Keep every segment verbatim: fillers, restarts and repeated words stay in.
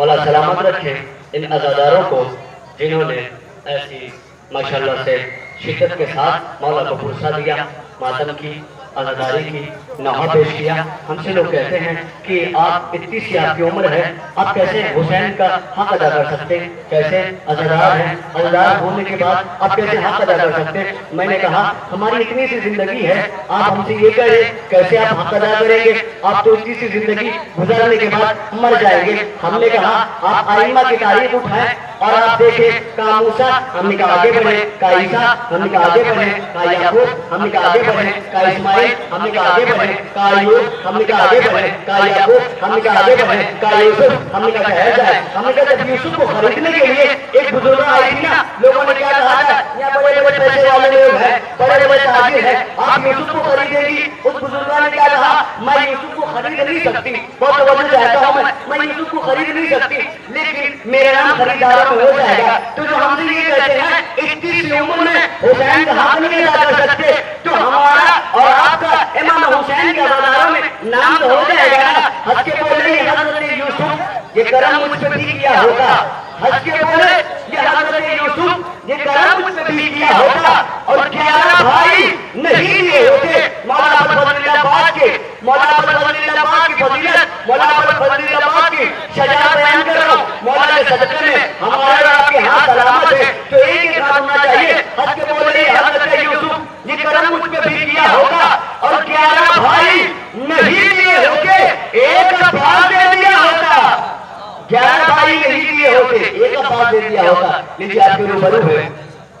मौला सलामत रखे इन अजादारों को जिन्होंने ऐसी माशाल्लाह से शिद्दत के साथ मौला को भरोसा दिया, मातम की, आज़ादारी की नौहा पेश किया। हमसे लोग कहते हैं कि आप इतनी सी आपकी उम्र है, आप कैसे हुसैन का हक अदा कर सकते, कैसे आज़ादार हैं, आज़ादार होने के बाद आप कैसे हक अदा कर सकते। मैंने कहा हमारी इतनी सी जिंदगी है, आप हमसे ये कह रहे कैसे आप हक अदा करेंगे, आप तो इतनी सी जिंदगी गुजारने के बाद मर जाएंगे। हमने कहा आप आइमा की तारीफ उठाएं और आप देखे कामूसा, हमने कहा आगे बढ़े, का ईसा, हमने कहा आगे बढ़े, का याकूब, हमने कहा आगे बढ़े, का इस्माइल, हमने कहा आगे बढ़े, का अय्यूब, हमने कहा आगे बढ़े, का याकूब, हमने कहा आगे बढ़े, का यूसुफ, हमने कहा ठहर जाए। हमने कहा जब यूसुफ को खरीदने के लिए एक बुजुर्ग आई थी ना, लोगों ने क्या कहा था, यहाँ बड़े बड़े पैसे वाले लोग हैं, बड़े बड़े ताजिर हैं, आप यूसुफ को खरीदेगी। उस बुजुर्ग ने क्या कहा, मैं यूसुफ को खरीद नहीं सकती, बहुत तवज्जो चाहता हूँ, मैं मैं यूसुफ को खरीद नहीं सकती, लेकिन मेरा नाम खरीदार हो जाएगा। तो जो हम ये कहते हैं इक्कीस उम्र में हुसैन का हक नहीं अदा कर सकते, तो हमारा और आपका इमाम हुसैन के अजादारों में नाम तो हो जाएगा ना। हज के बोले हजरत यूसुफ ये करम मुझ पे भी किया होगा, हज के बोले ये हजरत यूसुफ ये करम मुझ पे भी किया होगा, और ग्यारह भाई नहीं दिए होते मौला फजलुल्लाह के, मौला फजलुल्लाह की फजीलत, मौला फजलुल्लाह की शजा बयान कर रहा हूं। मौला के सदके में हमारे आपके हाथ सलामत है, तो एक ही काम होना चाहिए, हज के बोले हजरत यूसुफ ये करम मुझ पे भी किया होगा, और ग्यारह भाई नहीं दिए होते एक भाग दे दिया होता, ग्यारह भाई नहीं दिए होते एक भाग दे दिया होता। लीजिए आपके रूबरू है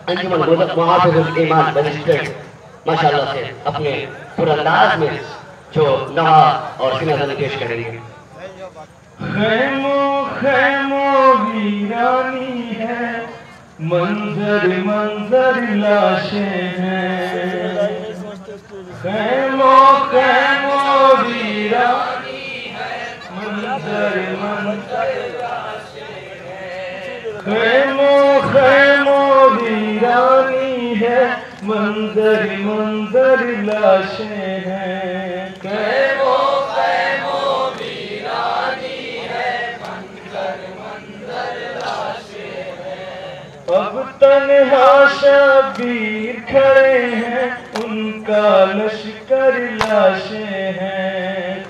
अंजुमन मुहाफिजुल ईमान रजिस्टर्ड, माशाल्लाह से अपने पुरंदाज में जो नहा और सिनेमा पेश करेंगे। खैमो खैमो वीरानी है, मंजर मंजर लाशें हैं, खैमो खैमो वीरानी है, मंजर मंजर लाशें हैं, खैमो खैमो वीरानी है, मंजर मंजर लाशें हैं, खैमो खैमो वीरानी है, मंजर मंजर लाशें हैं। अब तन्हा शबीर खड़े हैं, उनका लश्कर लाशें हैं,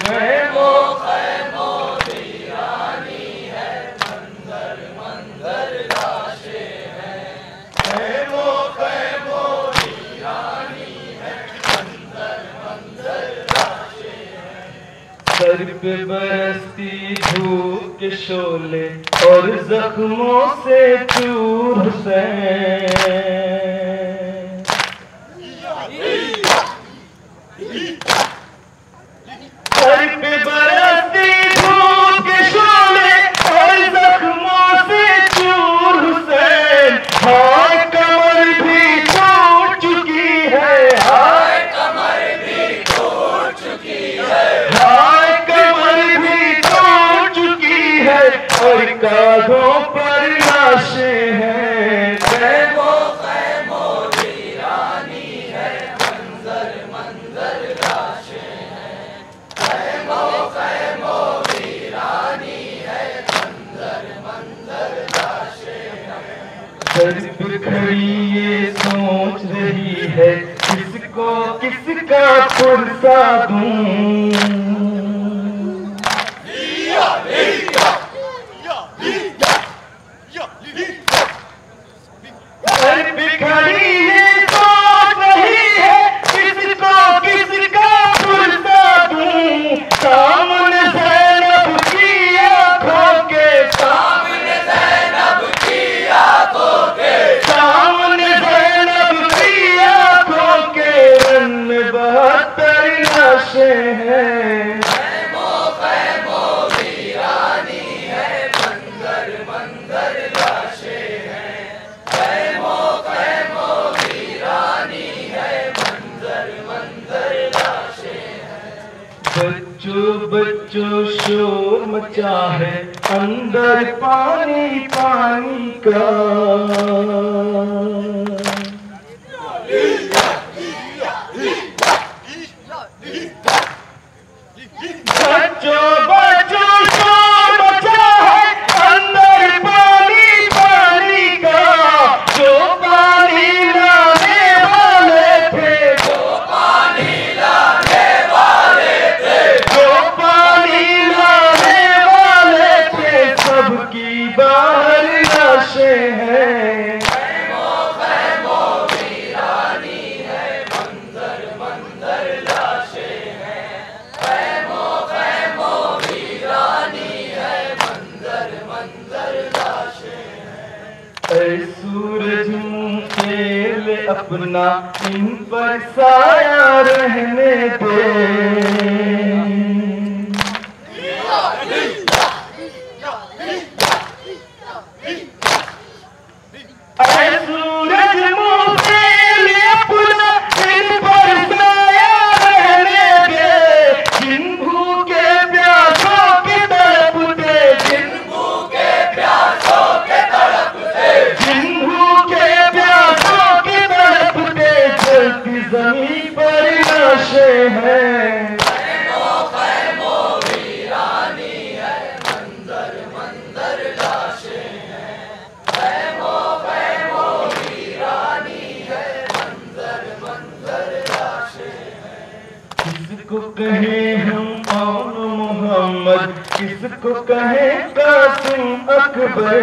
खैमो खैमो वीरानी है, मंजर मंजर लाशें हैं, खैमो खैमो सर पे बरसती धूप के शोले और जख्मों से चूर हुसैन, सर पे बरसती धूप के शोले और जख्मों से चूर हुसैन, हाय कमर भी टूट चुकी है, हाय कमर भी टूट चुकी है, और कांधों पर लाशें हैं, खैमो खैमो वीरानी है, मंजर मंजर लाशें हैं, खैमो खैमो वीरानी है, मंजर मंजर लाशें हैं। सर पर खड़ी ये सोच रही है, किसको किसका पुरसा दूं, चाहे अंदर पानी पानी का, बच्चों बच्चों शोर मचा है बाहर लाशे हैं, अपना इन पर साया रहने दे। अरे सूरज मुझे अपना इन पर साया रहने दे, जिन भूखे प्यासों के तड़पते, जिन भूखे प्यासों के तड़पते, जिन भूखे जमी पर लाशे हैं, खैमो वीरानी है, मंजर मंजर लाशे हैं, खैमो खैमो वीरानी है, मंजर मंजर लाशे हैं। किसको कहे हम कौन मोहम्मद, किसको कहे Qasim Akbar.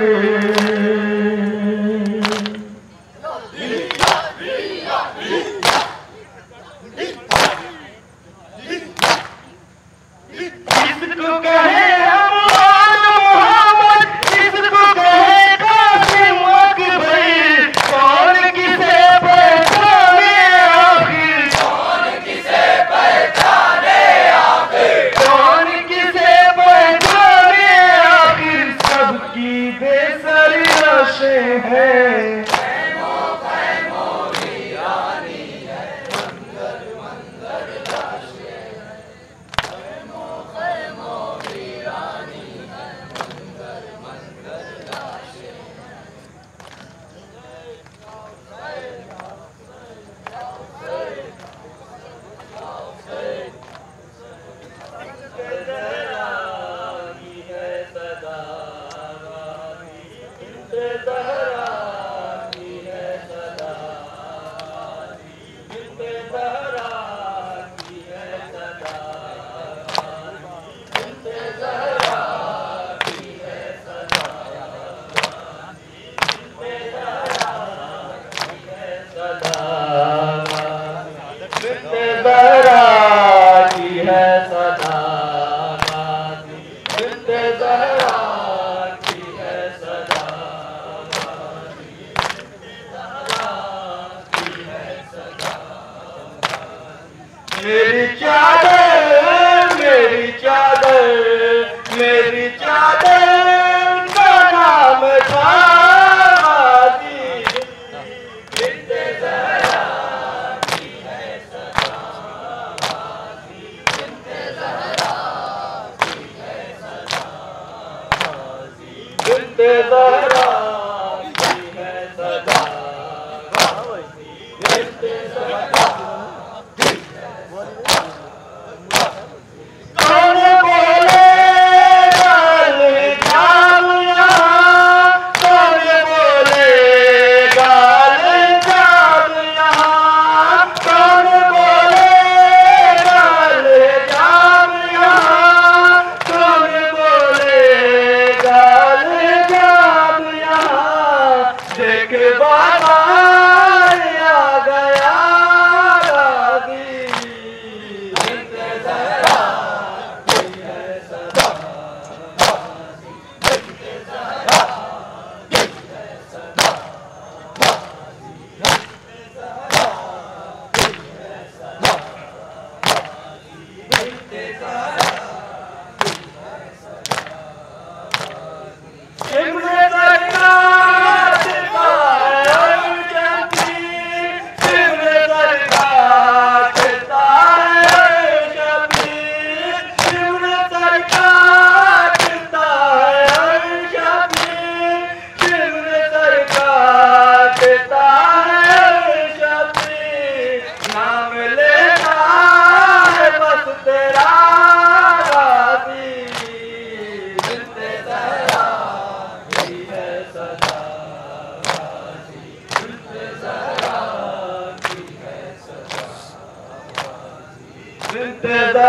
Da da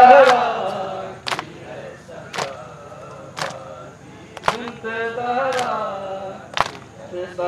da. और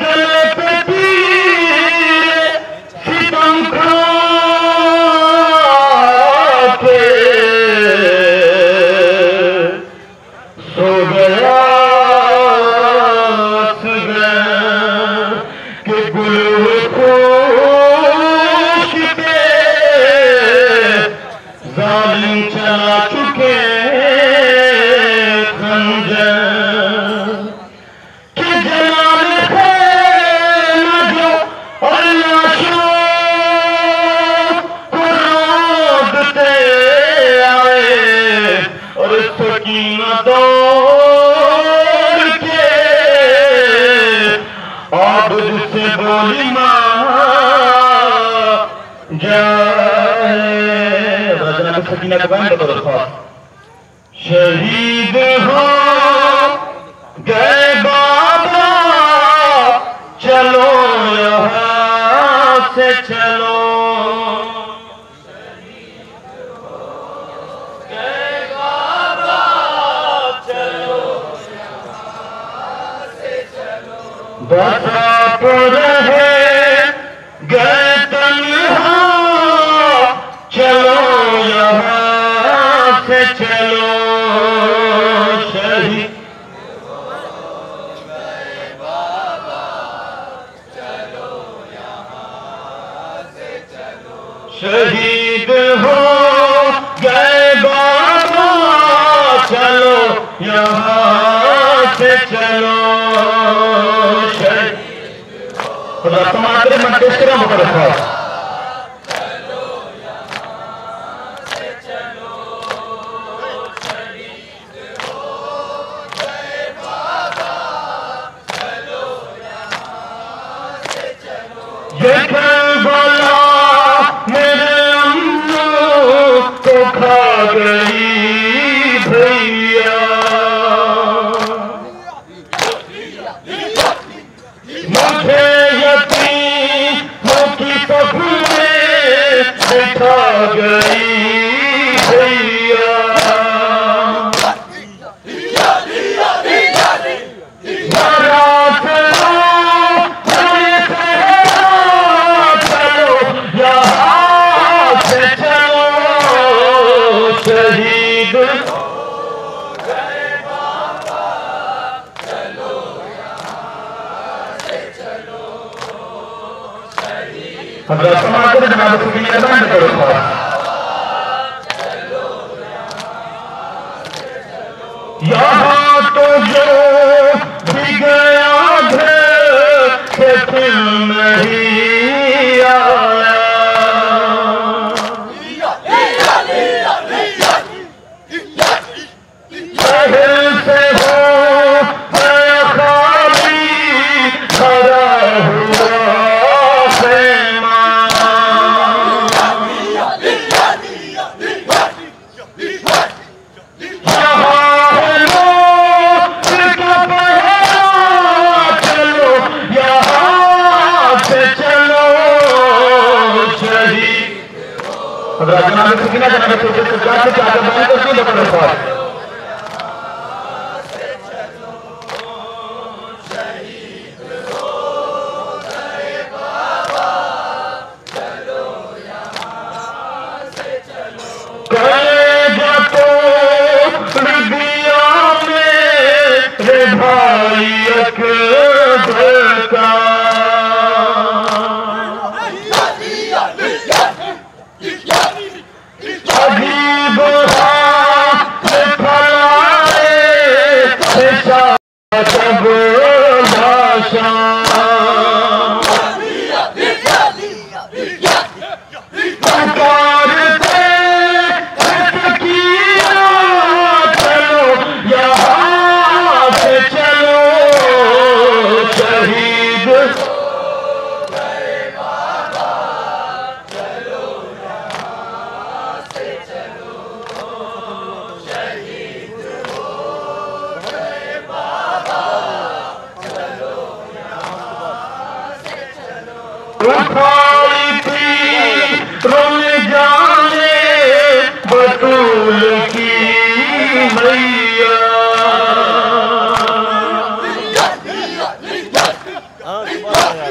गले पे भी दौर के अब से बोली मां जाए रजन सकीना का बंद करो खास शहीद हो गए बाबा चलो यहाँ से चलो बता तो रहे गए तन्हा चलो यहाँ से चलो शहीद गए बाबा चलो यहाँ से चलो शहीद हो गए बाबा चलो यहाँ से चलो समाज में किसका मुकदमा था चलो यहाँ से चलो शहीद हो गए बाबा चलो यहाँ से चलो ये बोला मेरे अम्मा को खा गई भैया मुझे खा गई भैया चलो यहाँ से चलो शहीद चलो यहाँ से चलो शहीद जनाब को भी बंद करो यहाँ तो जो भी गया से फिर नहीं आया महल से हो मैं खाली खड़ा हुआ से किना जना के सोचे तो क्या क्या बन तो नहीं बन रहा से चलो शहीद हो गए बाबा चलो यहाँ से चलो कलेजा तो हृदया में रे भाई अकबर का दो बजे करीब लंबा है।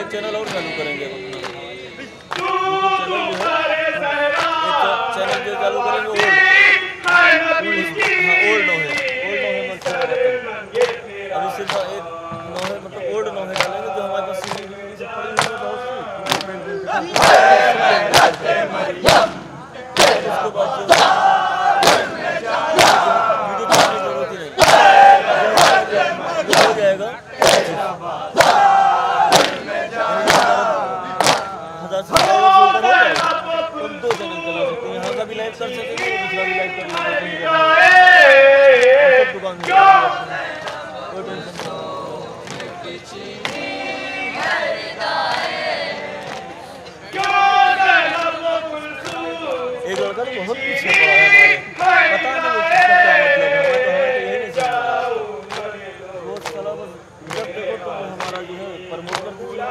एक चैनल और चालू करेंगे चालू करेंगे ओल्ड नोहे ओल्ड नोहे सिर्फ एक नोहे मतलब ओल्ड नोहे डालेंगे तो हमारे पास कर सकते हैं दूसरा भी लाइव कर सकते हैं सब दुकान कोई टेंशन नहीं। एक लड़का तो बहुत कुछ पता है पता नहीं वो क्या मतलब है तो हमें तो यही नहीं समझता बहुत साला बस जब देखो तो हमारा जो है प्रमोटर पूरा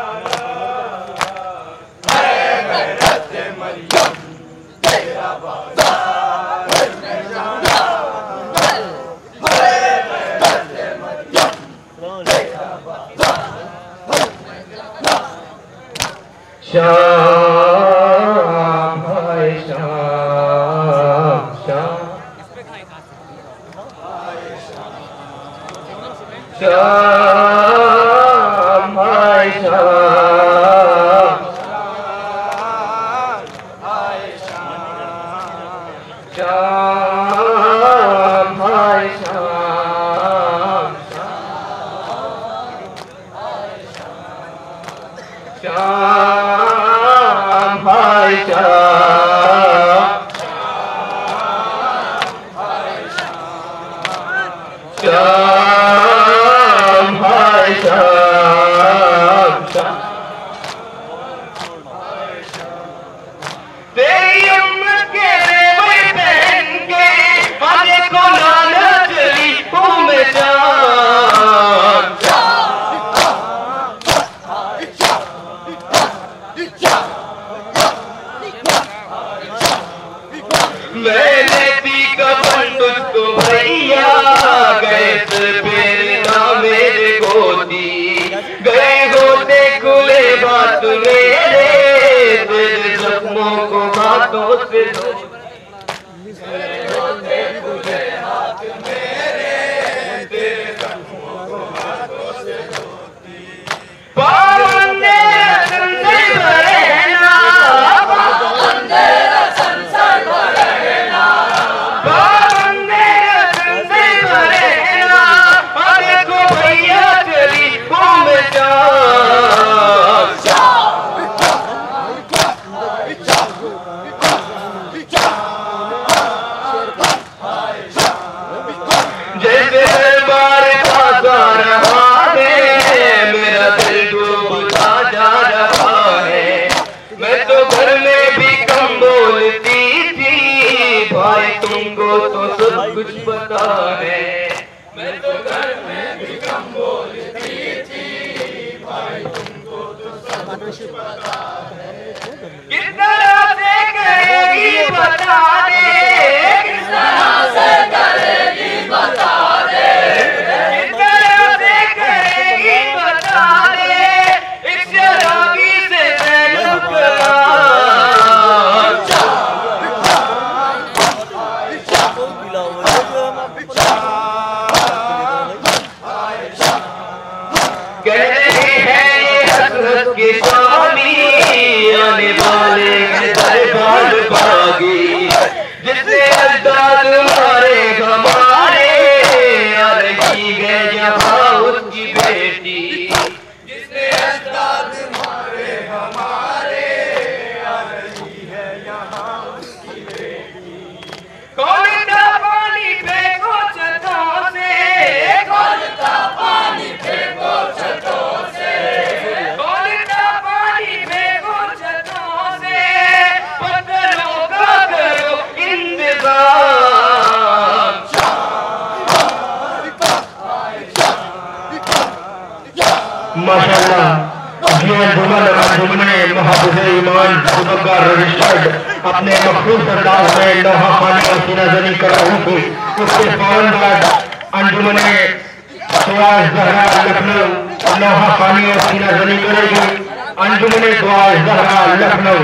श्याम भाई श्याम श्याम श्याम भाई श्याम श्याम भाई श्याम श्याम अंजुमन मुहाफिजुल ईमान अपने मखसूस अंदाज में नोहा खान का सीना जरी कर रही थी। उसके फौरन बाद अंजुमन लखनऊ नोहा खान और सीना जरी करेगी। अंजुमन मुहाफिजुल लखनऊ।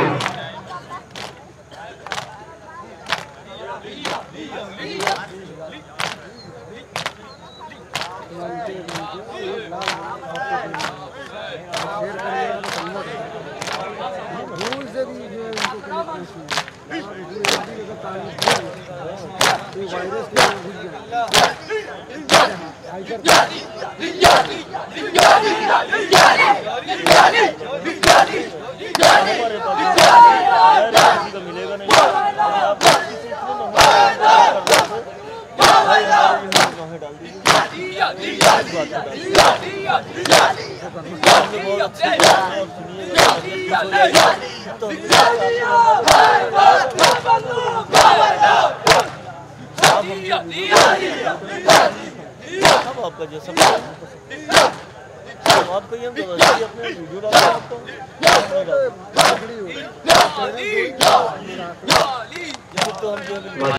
आपका जैसा आपको ये अपने वीडियो डालते हैं तो हम